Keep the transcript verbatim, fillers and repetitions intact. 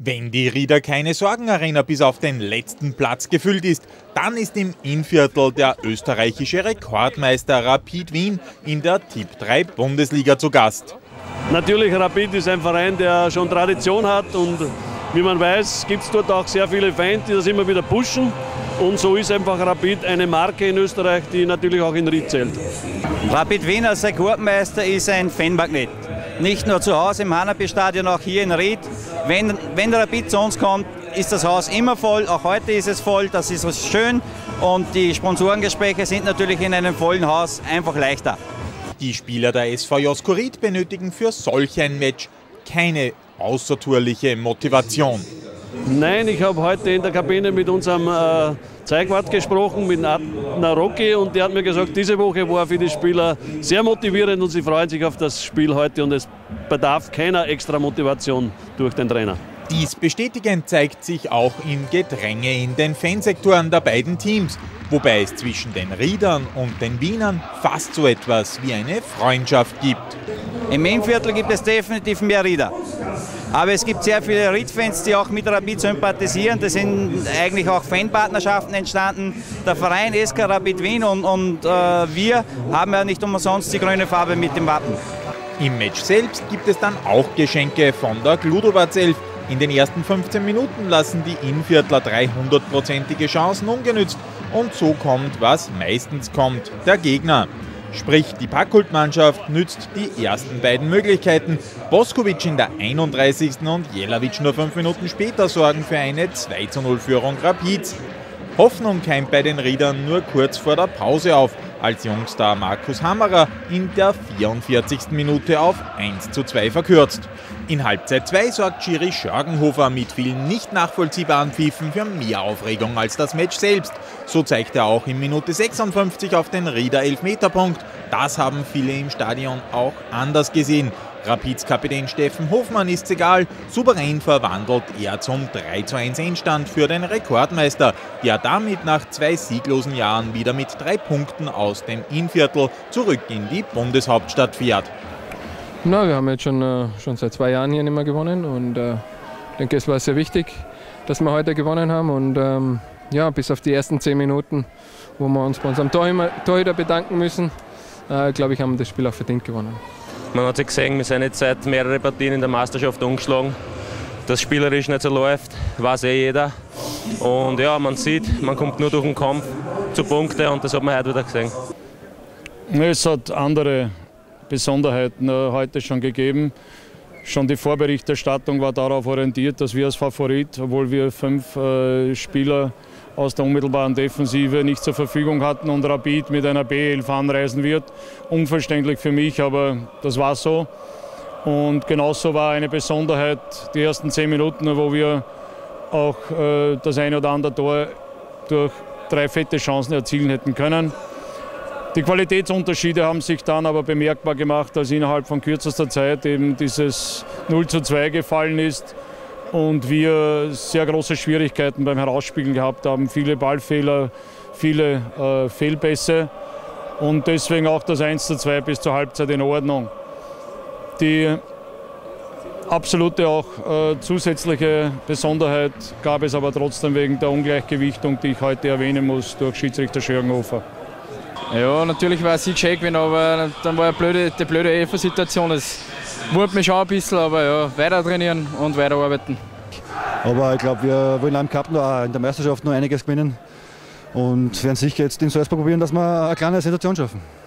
Wenn die Rieder keine Sorgenarena bis auf den letzten Platz gefüllt ist, dann ist im Innviertel der österreichische Rekordmeister Rapid Wien in der Tipp drei Bundesliga zu Gast. Natürlich, Rapid ist ein Verein, der schon Tradition hat, und wie man weiß, gibt es dort auch sehr viele Fans, die das immer wieder pushen. Und so ist einfach Rapid eine Marke in Österreich, die natürlich auch in Ried zählt. Rapid Wien als Rekordmeister ist ein Fanmagnet. Nicht nur zu Hause im Hanapi-Stadion, auch hier in Ried. Wenn, wenn der Rapid zu uns kommt, ist das Haus immer voll. Auch heute ist es voll, das ist was schön. Und die Sponsorengespräche sind natürlich in einem vollen Haus einfach leichter. Die Spieler der S V Josko Ried benötigen für solch ein Match keine außertourliche Motivation. Nein, ich habe heute in der Kabine mit unserem äh, Zeigwart gesprochen, mit Narocki, und der hat mir gesagt, diese Woche war für die Spieler sehr motivierend und sie freuen sich auf das Spiel heute und es bedarf keiner extra Motivation durch den Trainer. Dies bestätigend zeigt sich auch im Gedränge in den Fansektoren der beiden Teams, wobei es zwischen den Riedern und den Wienern fast so etwas wie eine Freundschaft gibt. Im Innviertel gibt es definitiv mehr Rieder. Aber es gibt sehr viele Ried-Fans, die auch mit Rapid sympathisieren. Da sind eigentlich auch Fanpartnerschaften entstanden. Der Verein S K Rapid Wien und, und äh, wir haben ja nicht umsonst die grüne Farbe mit dem Wappen. Im Match selbst gibt es dann auch Geschenke von der Gludowatzelf. In den ersten fünfzehn Minuten lassen die Innviertler dreihundertprozentige Chancen ungenützt. Und so kommt, was meistens kommt, der Gegner. Sprich, die Packholtmannschaft nützt die ersten beiden Möglichkeiten. Boskovic in der einunddreißigsten und Jelavic nur fünf Minuten später sorgen für eine zwei zu null Führung Rapids. Hoffnung keimt bei den Riedern nur kurz vor der Pause auf, als Jungstar Markus Hammerer in der vierundvierzigsten Minute auf eins zu zwei verkürzt. In Halbzeit zwei sorgt Schiri Schörgenhofer mit vielen nicht nachvollziehbaren Pfiffen für mehr Aufregung als das Match selbst. So zeigt er auch in Minute sechsundfünfzig auf den Rieder Elfmeterpunkt. Das haben viele im Stadion auch anders gesehen. Rapids Kapitän Steffen Hofmann ist egal, souverän verwandelt er zum drei zu eins Endstand für den Rekordmeister, der damit nach zwei sieglosen Jahren wieder mit drei Punkten aus dem Innviertel zurück in die Bundeshauptstadt fährt. Na, wir haben jetzt schon, äh, schon seit zwei Jahren hier nicht mehr gewonnen und äh, ich denke, es war sehr wichtig, dass wir heute gewonnen haben, und ähm, ja, bis auf die ersten zehn Minuten, wo wir uns bei unserem Torhüter bedanken müssen, äh, glaube ich, haben wir das Spiel auch verdient gewonnen. Man hat sich gesehen, wir sind jetzt seit mehreren Partien in der Meisterschaft umgeschlagen. Das spielerisch nicht so läuft, weiß eh jeder. Und ja, man sieht, man kommt nur durch den Kampf zu Punkten, und das hat man heute wieder gesehen. Es hat andere Besonderheiten heute schon gegeben. Schon die Vorberichterstattung war darauf orientiert, dass wir als Favorit, obwohl wir fünf äh, Spieler aus der unmittelbaren Defensive nicht zur Verfügung hatten und Rapid mit einer B elf anreisen wird. Unverständlich für mich, aber das war so. Und genauso war eine Besonderheit die ersten zehn Minuten, wo wir auch äh, das ein oder andere Tor durch drei fette Chancen erzielen hätten können. Die Qualitätsunterschiede haben sich dann aber bemerkbar gemacht, als innerhalb von kürzester Zeit eben dieses null zu zwei gefallen ist. Und wir sehr große Schwierigkeiten beim Herausspielen gehabt haben. Viele Ballfehler, viele äh, Fehlpässe und deswegen auch das eins zu zwei bis zur Halbzeit in Ordnung. Die absolute auch äh, zusätzliche Besonderheit gab es aber trotzdem wegen der Ungleichgewichtung, die ich heute erwähnen muss, durch Schiedsrichter Schörgenhofer. Ja, natürlich war es Sieg schön gewesen, aber dann war eine blöde, die blöde Elfer-Situation. Wurmt mich auch ein bisschen, aber ja, weiter trainieren und weiter arbeiten. Aber ich glaube, wir wollen im Cup noch, in der Meisterschaft noch einiges gewinnen und werden sicher jetzt in Salzburg probieren, dass wir eine kleine Sensation schaffen.